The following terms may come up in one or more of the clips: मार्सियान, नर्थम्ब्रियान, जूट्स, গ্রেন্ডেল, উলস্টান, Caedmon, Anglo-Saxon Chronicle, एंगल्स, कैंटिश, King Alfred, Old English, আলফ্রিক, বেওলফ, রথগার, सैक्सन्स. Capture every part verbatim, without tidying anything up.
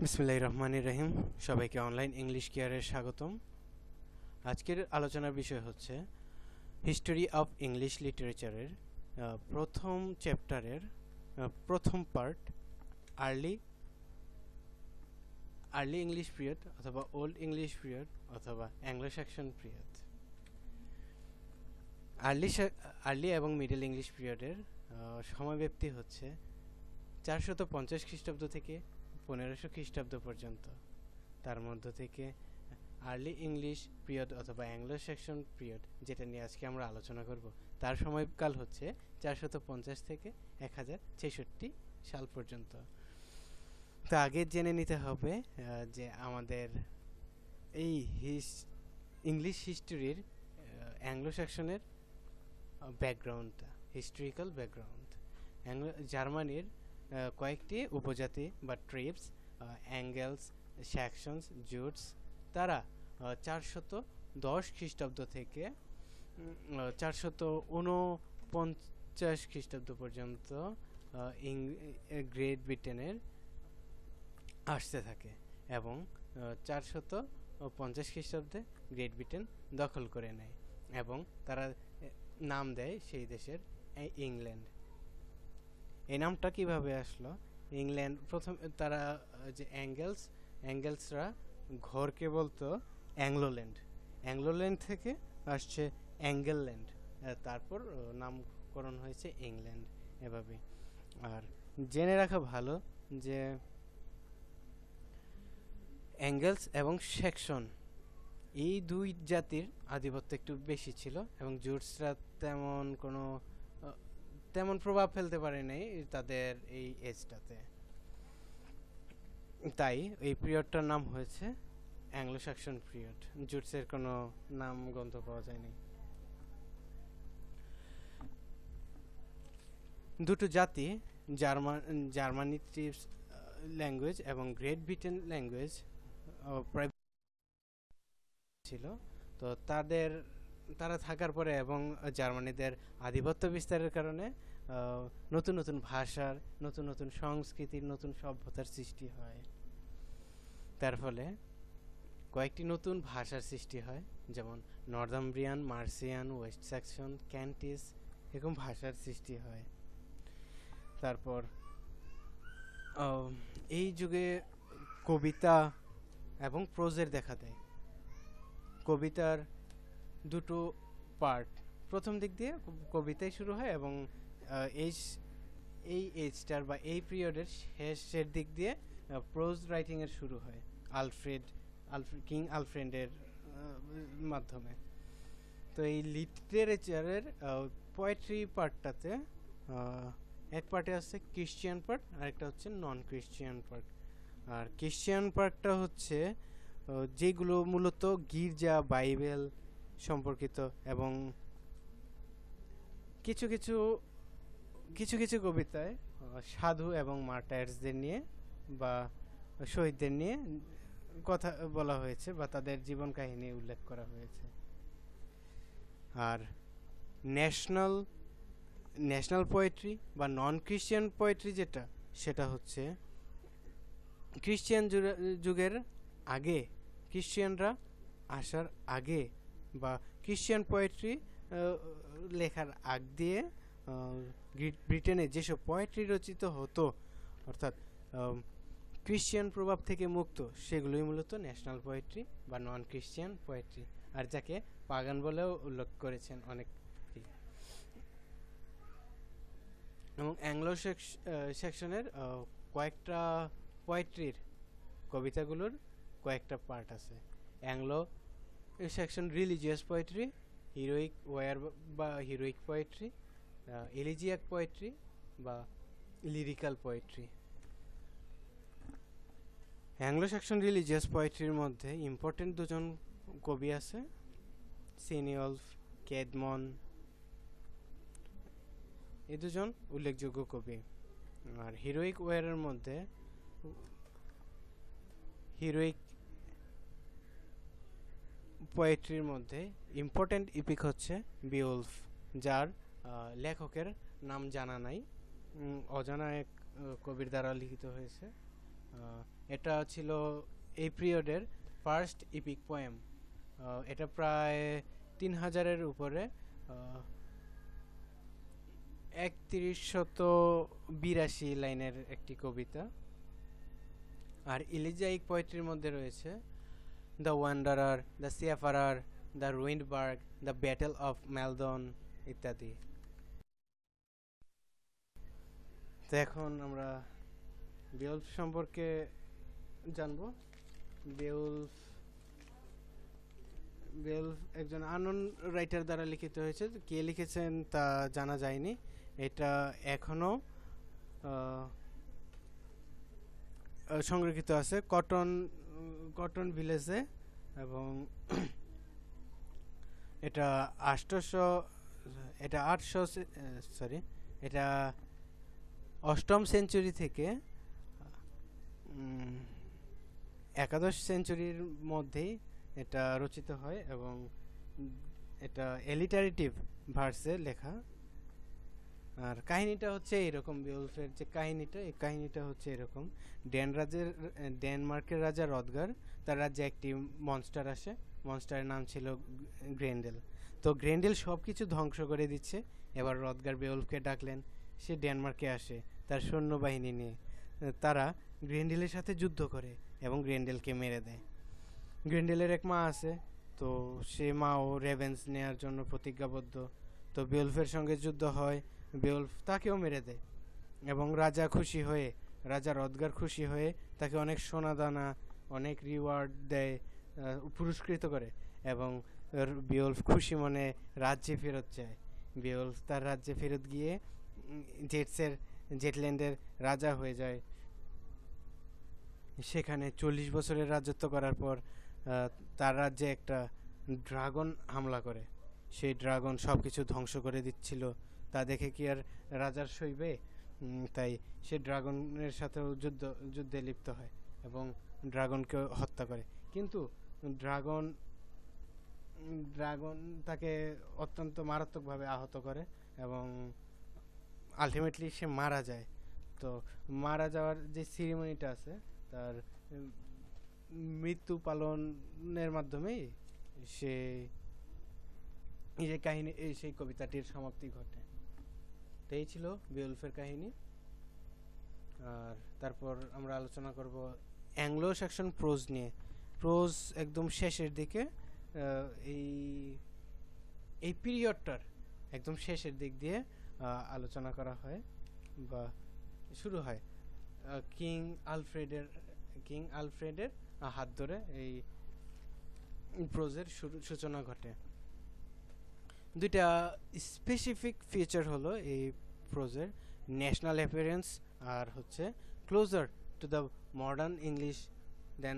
बिस्मिल्लाहिर रहमानिर रहीम सबाई के online English केयारे स्वागतम। आजकेर आलोचनार विषय होच्छे हिस्टोरी अफ इंग्लिश लिटारेचारेर प्रथम चैप्टारेर प्रथम part early early English period अथवा ओल्ड इंग्लिश पिरियड अथवा Anglo Saxon period. Early early एवं मिडिल इंग्लिश पिरियडेर समयव्याप्ति होच्छे चारशत पंचाश ख्रीष्टाब्द थेके पंद्रहशो ख्रीष्टाब्द पर्यन्त। तार मध्य थेके आर्ली इंग्लिश पिरियड अथवा एंग्लो सैक्सन पिरियड जेटा निये आजके आमरा आलोचना करब तार समयकाल होच्छे चारशत पंचाश थेके एक हज़ार छेषट्टी साल पर्यन्त। तो आगे जेने निते होबे जे आमादेर एई इंग्लिश हिस्टोरिर एंग्लो सैक्सनेर बैकग्राउंडटा हिस्टोरिकल बैकग्राउंड। जार्मानिर कयेकटी उपजाति बा ट्रिब्स एंगल्स सैक्सन्स जूट्स तारा चारशत दस ख्रीष्टाब्द थेके चारशत ऊनपंचाश ख्रीष्टाब्द पर्यन्त ग्रेट ब्रिटेनेर आसते थाके एवं चारशत पंचाश ख्रीष्टाब्दे ग्रेट ब्रिटेन दखल करे नेय एवं तारा नाम देय सेई देशेर इंग्लैंड। ए नामटा किभाबे आसलो इंग्लैंड? प्रथम तारा जे एंगल्स एंगल्सरा घर के बोलतो एंग्लोलैंड एंग्लोलैंड थेके आसछे एंगललैंड तारपर नामकरण हयेछे इंग्लैंड एभाबे। आर जेने राखा भालो जे एंगल्स एवं सेक्सन एई दुई जातिर आधिपत्य एकटु बेशी छिलो एवं जुट्सरा तेमन कोनो तेमन प्रभाव फेलते पारे नाई तादेर एजटाते, ताई एई पिरियडटार नाम हयेछे एंग्लो सैक्सन पिरियड। जुट्सेर कोनो नाम गन्थ पाওয়া যায়নি। দুটো জাতি জার্মান জার্মানি ট্রিপস ল্যাঙ্গুয়েজ এবং গ্রেট ব্রিটেন ল্যাঙ্গুয়েজ ছিল। তো তাদের तारा थाकार परे एवं जार्मानीदेर आधिपत्य विस्तारेर कारणे नतून नतून भाषार नतून नतून संस्कृतिर नतून सभ्यतार सृष्टि हय। तार फले कयेकटी नतून भाषार सृष्टि हय जेमन नर्थम्ब्रियान मार्सियान West Saxon कैंटिश एरकम भाषार सृष्टि हय। तारपर एई जुगे कविता एवं प्रोजेर देखा देय। कवितार दुटो पार्ट प्रथम दिक दिए कविताई शुरू है एवं एजटार बा एई पिरियडेर शेषेर दिक दिए प्रोज राइटिंगेर शुरू है आलफ्रेड आलफ्रेड किंग आलफ्रेडेर माध्यमे। तो एई लिटारेचारेर पोएट्री पार्टटाते एक पार्टे आछे क्रिश्चियान पार्ट और आरेकटा होच्छे नन क्रिश्चियान पार्ट। और क्रिश्चियान पार्टटा होच्छे जेगुलो मूलत गिर्जा बाइबल सम्पर्कित एवं किछु किछु किछु किछु कविताय साधु एवं मार्टार्सदेर निये बा शहीददेर निये कथा बला हयेछे बा तादेर जीवन काहिनी उल्लेख करा हयेछे। आर न्याशनल न्याशनल पोएट्री बा नन क्रिश्चियान पोएट्री जेटा सेटा हच्छे क्रिश्चियान जुगेर आगे क्रिश्चियानरा आसार आगे क्रिश्चियान पोएट्री लेखार आग दिए ब्रिटेने जेसब पोएट्री रचित हतो अर्थात क्रिश्चियान प्रभाव थेके मुक्त सेगुलोई मूलत न्याशनल पोएट्री बा नन क्रिश्चियान पोएट्री और जाके पागान बोलेओ उल्लेख करेछेन अनेक। एंग्लो सेक्शनेर कयेकटा पोएट्रिर कवितागुलोर कयेकटा पार्ट आछे। Anglo Saxon religious poetry heroic wire बा हिरोइक पोएट्री एलिजियाक पोएट्री बा lyrical poetry. Anglo Saxon religious पोएट्रिर मध्य इम्पोर्टेंट दुजन कवि आछे सेनिओल्फ कैडमन ए दुजन उल्लेखयोग्य कवि। और हिरोइक वायरेर मध्य हिरोइक पोएट्रिर मध्य इम्पोर्टेंट इपिक होच्छे बिओल्फ जार लेखकेर नाम जाना नाई अजाना एक कविर द्वारा लिखित हयेछे এটা ছিল এই পিরিয়ডের ফার্স্ট ইপিক পোয়েম। এটা প্রায় তিন হাজারের উপরে একত্রিশ শত বিরাশি লাইনের একটি কবিতা। আর ইলিজাইক পোয়েট্রির মধ্যে রয়েছে the wanderer, the সিয়াফারার, the ruined park, the battle of Maldon ইত্যাদি। তো এখন আমরা বেওলফ সম্পর্কে জানবো। বেওলফ বেওলফ একজন আনন রাইটার দ্বারা লিখিত হয়েছে, কে লিখেছেন তা জানা যায়নি। এটা এখনও সংরক্ষিত আছে কটন কটন ভিলেজে, এবং এটা আটশো এটা আটশো সরি এটা অষ্টম সেঞ্চুরি থেকে একাদশ সেঞ্চুরির মধ্যেই এটা রচিত হয়, এবং এটা এলিটারেটিভ ভার্সে লেখা। আর কাহিনীটা হচ্ছে এরকম, বিওলফের যে কাহিনীটা এই কাহিনীটা হচ্ছে এরকম। ডেন রাজের ডেনমার্কের রাজা রথগার, তার রাজ্যে একটি মনস্টার আসে, মনস্টারের নাম ছিল গ্রেন্ডেল। তো গ্রেন্ডেল সব কিছু ধ্বংস করে দিচ্ছে। এবার রথগার বেওলফকে ডাকলেন, সে ডেনমার্কে আসে তার সৈন্যবাহিনী নিয়ে। তারা গ্রেন্ডেলের সাথে যুদ্ধ করে এবং গ্রেন্ডেলকে মেরে দেয়। গ্রেন্ডেলের এক মা আছে, তো সে মাও রেভেন্স নেওয়ার জন্য প্রতিজ্ঞাবদ্ধ। তো বেওলফের সঙ্গে যুদ্ধ হয়, বেওলফ তাকেও মেরে দেয়, এবং রাজা খুশি হয়ে রাজা রথগার খুশি হয়ে তাকে অনেক সোনাদানা, অনেক রিওয়ার্ড দেয়, পুরস্কৃত করে, এবং বেওলফ খুশি মনে রাজ্যে ফেরত যায়। বেওলফ তার রাজ্যে ফেরত গিয়ে জেটসের জেটল্যান্ডের রাজা হয়ে যায়। সেখানে চল্লিশ বছরের রাজত্ব করার পর তার রাজ্যে একটা ড্রাগন হামলা করে। সেই ড্রাগন সব কিছু ধ্বংস করে দিচ্ছিল, তা দেখে কি আর রাজার সইবে? তাই সে ড্রাগনের সাথেও যুদ্ধ যুদ্ধে লিপ্ত হয় এবং ড্রাগনকে হত্যা করে। কিন্তু ড্রাগন ড্রাগন তাকে অত্যন্ত মারাত্মকভাবে আহত করে এবং আলটিমেটলি সে মারা যায়। তো মারা যাওয়ার যে সিরিমনিটা আছে, তার মৃত্যু পালনের মাধ্যমেই সে এই কাহিনী এই সেই কবিতাটির সমাপ্তি ঘটে। তো এই ছিল বেওলফের কাহিনী। আর তারপর আমরা আলোচনা করব অ্যাংলো স্যাক্সন প্রোজ নিয়ে। প্রোজ একদম শেষের দিকে, এই এই পিরিয়ডটার একদম শেষের দিক দিয়ে আলোচনা করা হয় বা শুরু হয় কিং আলফ্রেডের কিং আলফ্রেডের হাত ধরে এই প্রোজের শুরু সূচনা ঘটে। দুইটা স্পেসিফিক ফিচার হলো এই প্রোজের, ন্যাশনাল অ্যাপিয়ারেন্স আর হচ্ছে closer to the modern English than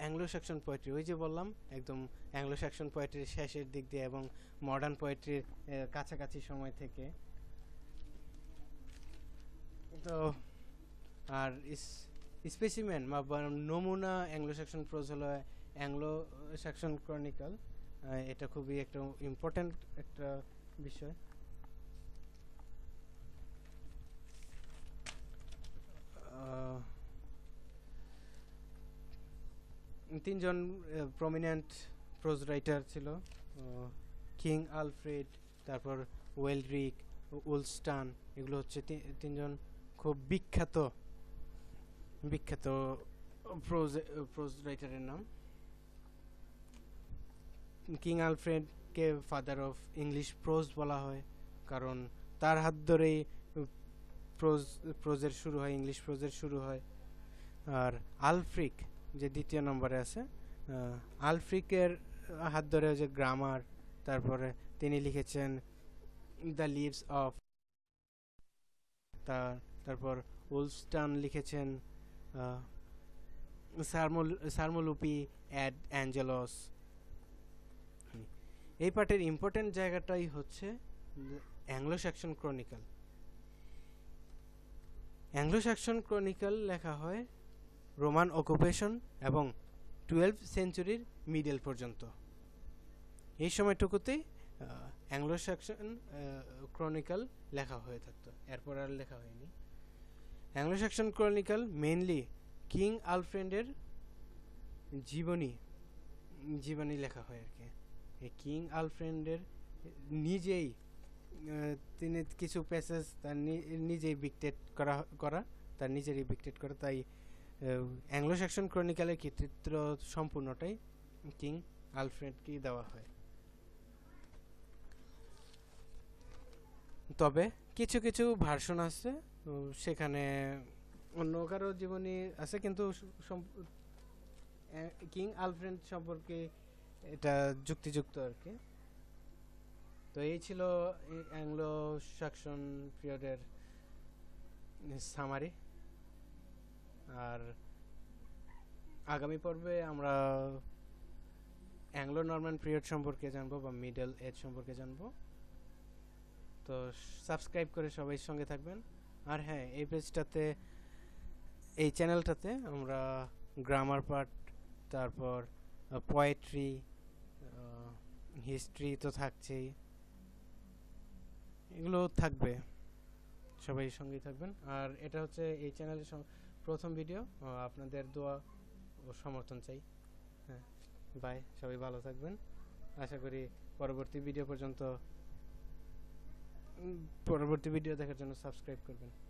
Anglo Saxon poetry. ওই যে বললাম একদম অ্যাংলো স্যাক্সন পোয়েট্রির শেষের দিক দিয়ে এবং মডার্ন পোয়েট্রির কাছাকাছি সময় থেকে। তো আর স্পেসিমেন বা নমুনা অ্যাংলো স্যাক্সন প্রোজ হলো অ্যাংলো স্যাক্সন ক্রনিকল। এটা খুবই একটা ইম্পর্টেন্ট একটা বিষয়। তিনজন প্রমিনেন্ট প্রোজ রাইটার ছিল, কিং আলফ্রেড, তারপর ওয়েলরিক, উলস্টান। এগুলো হচ্ছে তিনজন খুব বিখ্যাত বিখ্যাত প্রোজ প্রোজ রাইটারের নাম। কিং আলফ্রেডকে ফাদার অফ ইংলিশ প্রোজ বলা হয়, কারণ তার হাত ধরেই প্রোজ প্রোজের শুরু হয়, ইংলিশ প্রোজের শুরু হয়। আর আলফ্রিক যে দ্বিতীয় নম্বরে আছে, আলফ্রিকের হাত ধরে যে গ্রামার, তারপরে তিনি লিখেছেন দ্য লিভস অফ, তার তারপর উলস্টান লিখেছেন সারমোল সারমোলুপি অ্যাড অ্যাঞ্জেলস। এই পার্টের ইম্পর্টেন্ট জায়গাটাই হচ্ছে Anglo Saxon chronicle. Anglo Saxon chronicle লেখা হয় রোমান অকুপেশন এবং টুয়েলভ সেঞ্চুরির মিডল পর্যন্ত। এই সময়টুকুতেই অ্যাংলো স্যাক্সন ক্রনিকল লেখা হয়ে থাকতো, এরপর আর লেখা হয়নি। Anglo-Saxon Chronicle mainly King Alfred जीवनी जीवनी लेखा है आर किंग आलफ्रेडर निजेई तिनि किछु पैसेज तार निजेई डिक्टेट करा करा तार निजेई डिक्टेट करा ताई एंग्लो सैक्सन क्रनिकलेर कृतित्व सम्पूर्णटाई किंग आलफ्रेडकेई देওয়া হয়। তবে কিছু কিছু ভার্সন আছে সেখানে অন্য কারো জীবনী আছে কিন্তু কিং আলফ্রেড সম্পর্কে এটা যুক্তিযুক্ত আর কি। তো এই ছিল অ্যাংলো স্যাক্সন পিরিয়ডের সামারি। আর আগামী পর্বে আমরা অ্যাংলো নরম্যান পিরিয়ড সম্পর্কে জানবো বা মিডল এজ সম্পর্কে জানবো। তো সাবস্ক্রাইব করে সবাই সঙ্গে থাকবেন। আর হ্যাঁ, এই পেজটাতে এই চ্যানেলটাতে আমরা গ্রামার পার্ট, তারপর পোয়েট্রি, হিস্ট্রি তো থাকছেই, এগুলো থাকবে। সবাই সঙ্গেই থাকবেন। আর এটা হচ্ছে এই চ্যানেলের প্রথম ভিডিও। আপনাদের দোয়া ও সমর্থন চাই। হ্যাঁ, বাই, সবাই ভালো থাকবেন। আশা করি পরবর্তী ভিডিও পর্যন্ত পরবর্তী ভিডিও দেখার জন্য সাবস্ক্রাইব করবেন।